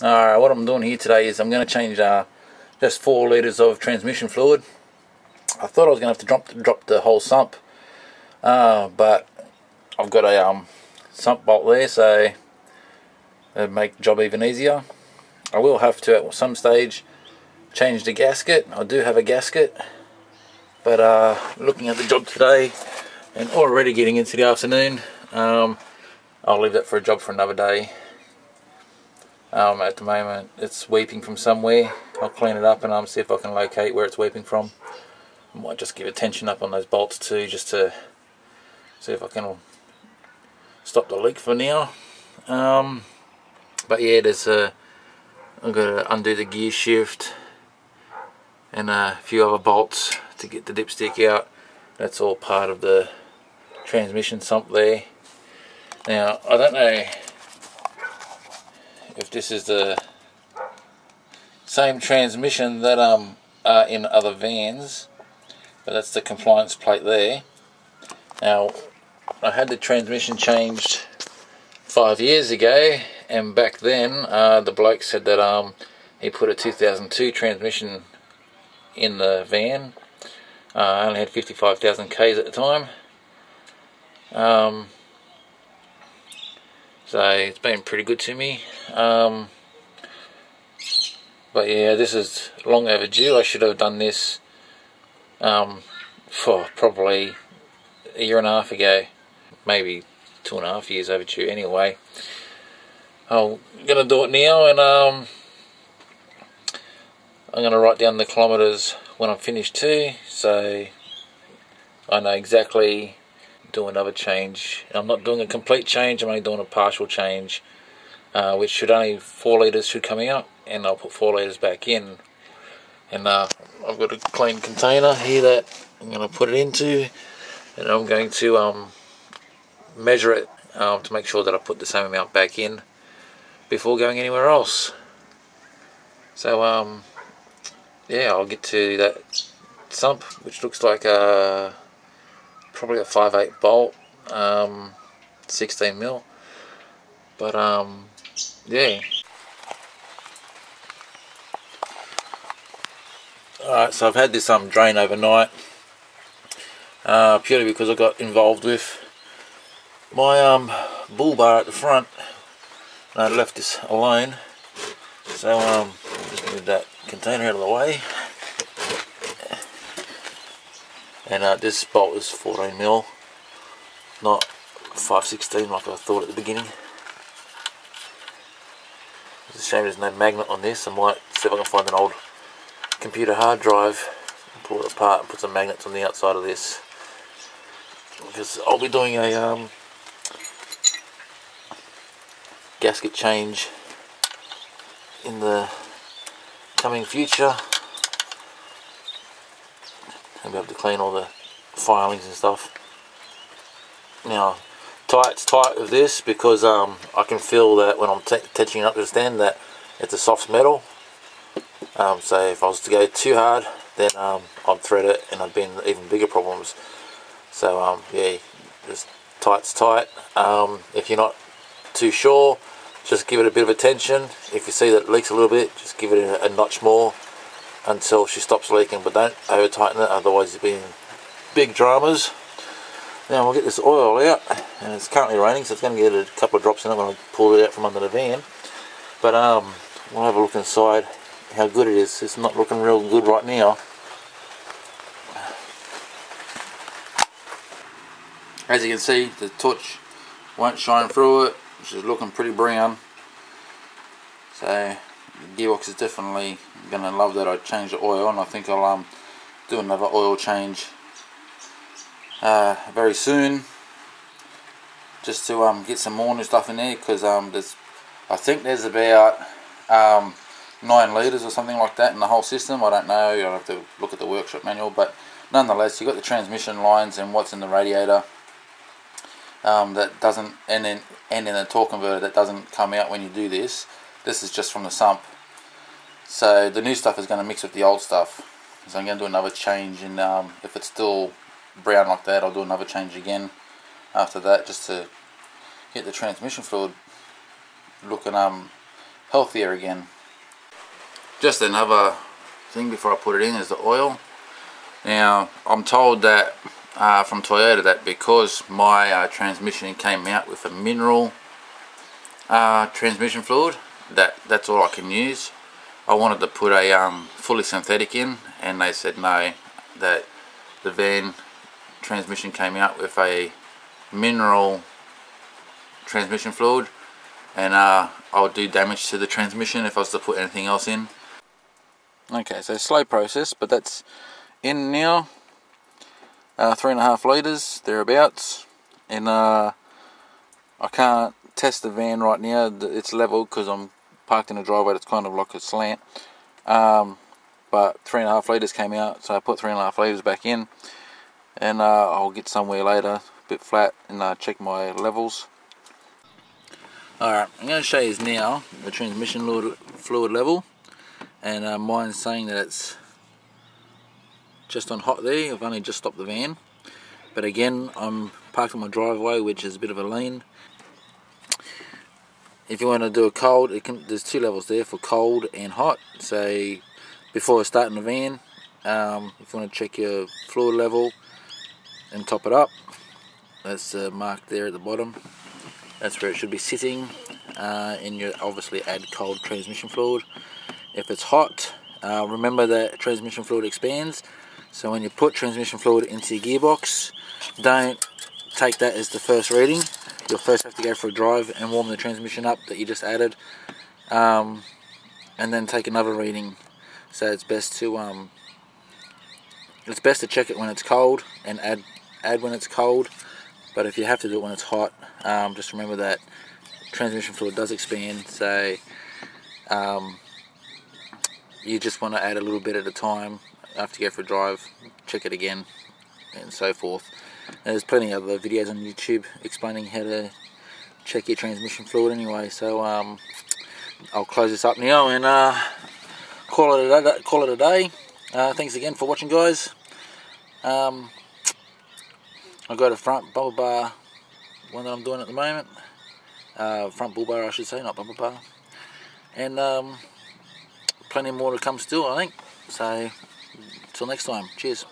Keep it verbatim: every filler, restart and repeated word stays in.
Alright, what I'm doing here today is I'm going to change uh, just four litres of transmission fluid. I thought I was going to have to drop, drop the whole sump, uh, but I've got a um, sump bolt there, so it'll make the job even easier. I will have to at some stage change the gasket. I do have a gasket, but uh, looking at the job today and already getting into the afternoon, um, I'll leave that for a job for another day. Um, at the moment it's weeping from somewhere. I'll clean it up and um, see if I can locate where it's weeping from. I might just give a tension up on those bolts too, just to see if I can stop the leak for now. Um, but yeah, there's a, I've got to undo the gear shift and a few other bolts to get the dipstick out. That's all part of the transmission sump there. Now, I don't know if this is the same transmission that um are in other vans, but that's the compliance plate there. Now, I had the transmission changed five years ago, and back then uh, the bloke said that um he put a two thousand two transmission in the van. Uh, I only had fifty-five thousand Ks at the time. Um, So it's been pretty good to me, um, but yeah, this is long overdue. I should have done this um, for probably a year and a half ago, maybe two and a half years overdue anyway. I'm going to do it now, and um, I'm going to write down the kilometres when I'm finished too, so I know exactly. Do another change. I'm not doing a complete change, I'm only doing a partial change, uh, which should only four litres should come out, and I'll put four litres back in. And uh, I've got a clean container here that I'm going to put it into, and I'm going to um, measure it um, to make sure that I put the same amount back in before going anywhere else. So um, yeah, I'll get to that sump, which looks like a probably a five eighths bolt, um, sixteen mil, but um, yeah. Alright, so I've had this um, drain overnight, uh, purely because I got involved with my um, bull bar at the front, and I left this alone, so um, just move that container out of the way. And uh, this bolt is fourteen mil, not five sixteen like I thought at the beginning. It's a shame there's no magnet on this. I might see if I can find an old computer hard drive and pull it apart and put some magnets on the outside of this, because I'll be doing a um, gasket change in the coming future. And be able to clean all the filings and stuff. Now, tight's tight with this because um, I can feel that when I'm touching up to the stand that it's a soft metal. Um, so if I was to go too hard, then um, I'd thread it and I'd be in even bigger problems. So um, yeah, just tight's tight. Um, if you're not too sure, just give it a bit of attention. If you see that it leaks a little bit, just give it a, a notch more until she stops leaking, but don't over tighten it, otherwise you'll be in big dramas. Now we'll get this oil out, and it's currently raining, so it's going to get a couple of drops in it when I pull it out from under the van. But um, we'll have a look inside how good it is. It's not looking real good right now. As you can see, the torch won't shine through it, which is looking pretty brown. So the gearbox is definitely going to love that I changed the oil, and I think I'll um, do another oil change uh, very soon, just to um, get some more new stuff in there, because um, I think there's about um, nine litres or something like that in the whole system. I don't know, I'll have to look at the workshop manual, but nonetheless you've got the transmission lines and what's in the radiator um, that doesn't, and then and in the torque converter that doesn't come out when you do this. This is just from the sump. So the new stuff is going to mix with the old stuff. So I'm going to do another change, and um, if it's still brown like that, I'll do another change again after that, just to get the transmission fluid looking um, healthier again. Just another thing before I put it in is the oil. Now I'm told that uh, from Toyota that because my uh, transmission came out with a mineral uh, transmission fluid, that that's all I can use. I wanted to put a um, fully synthetic in, and they said no, that the van transmission came out with a mineral transmission fluid, and uh, I would do damage to the transmission if I was to put anything else in. Okay, so slow process, but that's in now. Uh, three and a half litres thereabouts, and uh, I can't test the van right now. It's level because I'm parked in a driveway that's kind of like a slant, um, but three and a half litres came out, so I put three and a half litres back in, and uh, I'll get somewhere later a bit flat and uh, check my levels. Alright, I'm going to show you now the transmission fluid level, and uh, mine's saying that it's just on hot there. I've only just stopped the van, but again I'm parked in my driveway, which is a bit of a lane. If you want to do a cold, it can, there's two levels there for cold and hot. So before starting the van, um, if you want to check your fluid level and top it up, that's uh, marked there at the bottom. That's where it should be sitting, uh, and you obviously add cold transmission fluid. If it's hot, uh, remember that transmission fluid expands, so when you put transmission fluid into your gearbox, don't take that as the first reading. You'll first have to go for a drive and warm the transmission up that you just added, um, and then take another reading. So it's best to um, it's best to check it when it's cold and add add when it's cold. But if you have to do it when it's hot, um, just remember that transmission fluid does expand. So um, you just want to add a little bit at a time. After you go for a drive, check it again, and so forth. There's plenty of other videos on YouTube explaining how to check your transmission fluid anyway. So um, I'll close this up now and uh, call it a day. Call it a day. Uh, thanks again for watching, guys. Um, I've got a front bumper bar, one that I'm doing at the moment. Uh, front bull bar, I should say, not bumper bar. And um, plenty more to come still, I think. So till next time. Cheers.